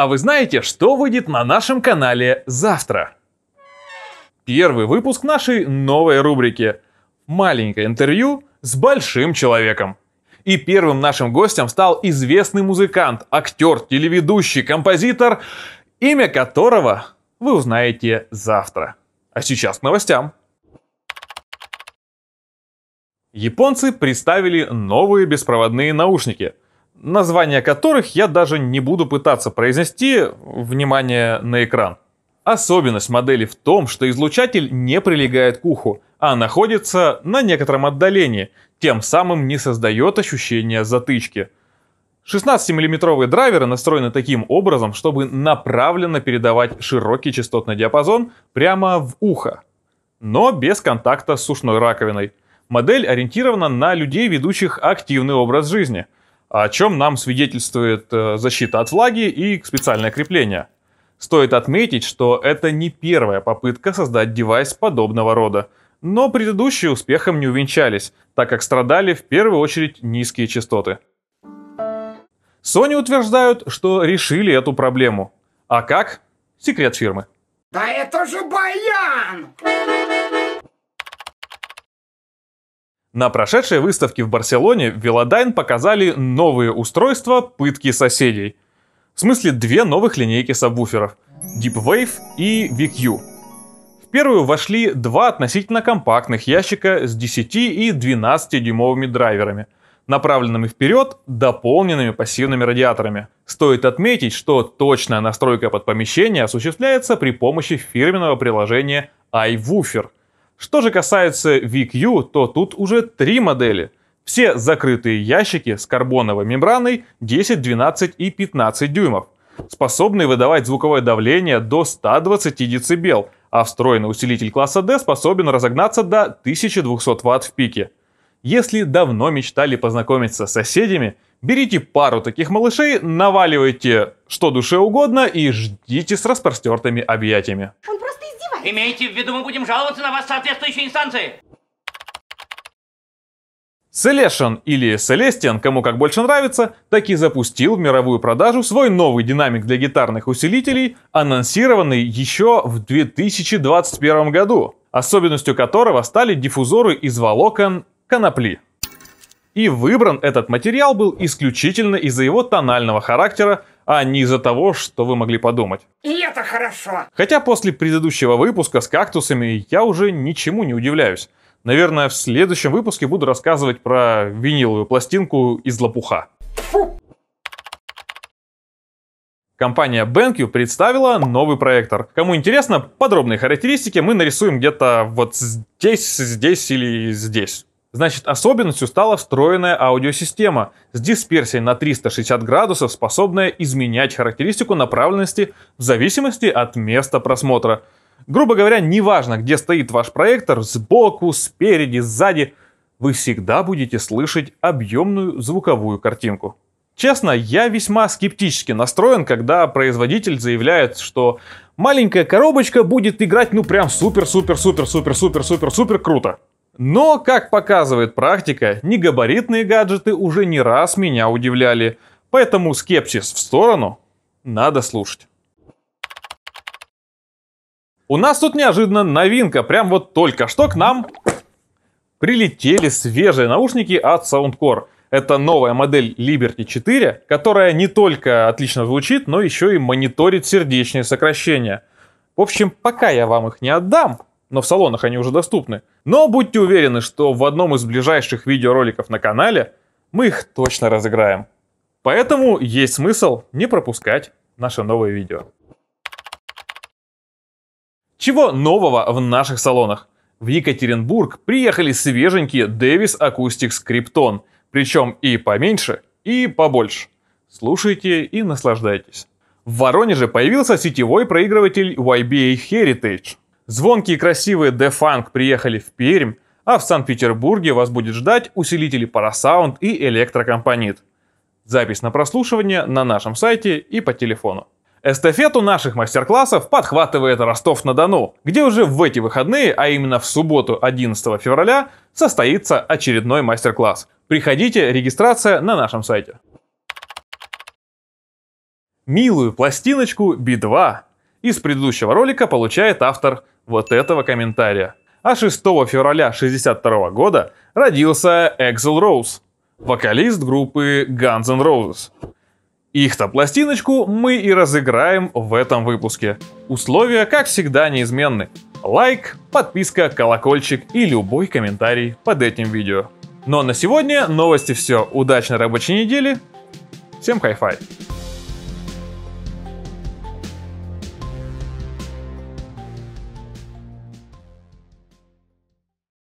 А вы знаете, что выйдет на нашем канале завтра? Первый выпуск нашей новой рубрики «Маленькое интервью с большим человеком». И первым нашим гостем стал известный музыкант, актер, телеведущий, композитор, имя которого вы узнаете завтра. А сейчас к новостям. Японцы представили новые беспроводные наушники, названия которых я даже не буду пытаться произнести, внимание на экран. Особенность модели в том, что излучатель не прилегает к уху, а находится на некотором отдалении, тем самым не создает ощущения затычки. 16-миллиметровые драйверы настроены таким образом, чтобы направленно передавать широкий частотный диапазон прямо в ухо, но без контакта с ушной раковиной. Модель ориентирована на людей, ведущих активный образ жизни, о чем нам свидетельствует защита от влаги и специальное крепление. Стоит отметить, что это не первая попытка создать девайс подобного рода, но предыдущие успехом не увенчались, так как страдали в первую очередь низкие частоты. Sony утверждают, что решили эту проблему. А как? Секрет фирмы. Да это же баян! На прошедшей выставке в Барселоне Velodyne показали новые устройства пытки соседей. В смысле, две новых линейки сабвуферов — DeepWave и VQ. В первую вошли два относительно компактных ящика с 10 и 12-дюймовыми драйверами, направленными вперед дополненными пассивными радиаторами. Стоит отметить, что точная настройка под помещение осуществляется при помощи фирменного приложения iWoofer. Что же касается VQ, то тут уже три модели. Все закрытые ящики с карбоновой мембраной 10, 12 и 15 дюймов, способные выдавать звуковое давление до 120 дБ, а встроенный усилитель класса D способен разогнаться до 1200 Вт в пике. Если давно мечтали познакомиться с соседями, берите пару таких малышей, наваливайте что душе угодно и ждите с распростертыми объятиями. Он просто издевается. Имейте в виду, мы будем жаловаться на вас в соответствующей инстанции. Celestion, или Celestion, кому как больше нравится, так и запустил в мировую продажу свой новый динамик для гитарных усилителей, анонсированный еще в 2021 году, особенностью которого стали диффузоры из волокон конопли. И выбран этот материал был исключительно из-за его тонального характера, а не из-за того, что вы могли подумать. И это хорошо! Хотя после предыдущего выпуска с кактусами я уже ничему не удивляюсь. Наверное, в следующем выпуске буду рассказывать про виниловую пластинку из лопуха. Фу. Компания BenQ представила новый проектор. Кому интересно, подробные характеристики мы нарисуем где-то вот здесь, здесь или здесь. Значит, особенностью стала встроенная аудиосистема с дисперсией на 360 градусов, способная изменять характеристику направленности в зависимости от места просмотра. Грубо говоря, неважно, где стоит ваш проектор, сбоку, спереди, сзади, вы всегда будете слышать объемную звуковую картинку. Честно, я весьма скептически настроен, когда производитель заявляет, что маленькая коробочка будет играть ну прям супер-супер-супер-супер-супер-супер-супер круто. Но, как показывает практика, негабаритные гаджеты уже не раз меня удивляли, поэтому скепсис в сторону, надо слушать. У нас тут неожиданно новинка, прям вот только что к нам прилетели свежие наушники от Soundcore. Это новая модель Liberty 4, которая не только отлично звучит, но еще и мониторит сердечные сокращения. В общем, пока я вам их не отдам, но в салонах они уже доступны. Но будьте уверены, что в одном из ближайших видеороликов на канале мы их точно разыграем. Поэтому есть смысл не пропускать наше новое видео. Чего нового в наших салонах? В Екатеринбург приехали свеженькие Davis Acoustics Krypton, причем и поменьше, и побольше. Слушайте и наслаждайтесь. В Воронеже появился сетевой проигрыватель YBA Heritage. Звонкие и красивые Defunk приехали в Пермь, а в Санкт-Петербурге вас будет ждать усилители Parasound и Electrocompagnie. Запись на прослушивание на нашем сайте и по телефону. Эстафету наших мастер-классов подхватывает Ростов-на-Дону, где уже в эти выходные, а именно в субботу 11 февраля, состоится очередной мастер-класс. Приходите, регистрация на нашем сайте. милую пластиночку B2. Из предыдущего ролика получает автор вот этого комментария. А 6 февраля 1962 года родился Аксл Роуз, вокалист группы Guns N' Roses. Их-то пластиночку мы и разыграем в этом выпуске. Условия, как всегда, неизменны. Лайк, подписка, колокольчик и любой комментарий под этим видео. Ну а на сегодня новости все. Удачной рабочей недели. Всем хай-фай.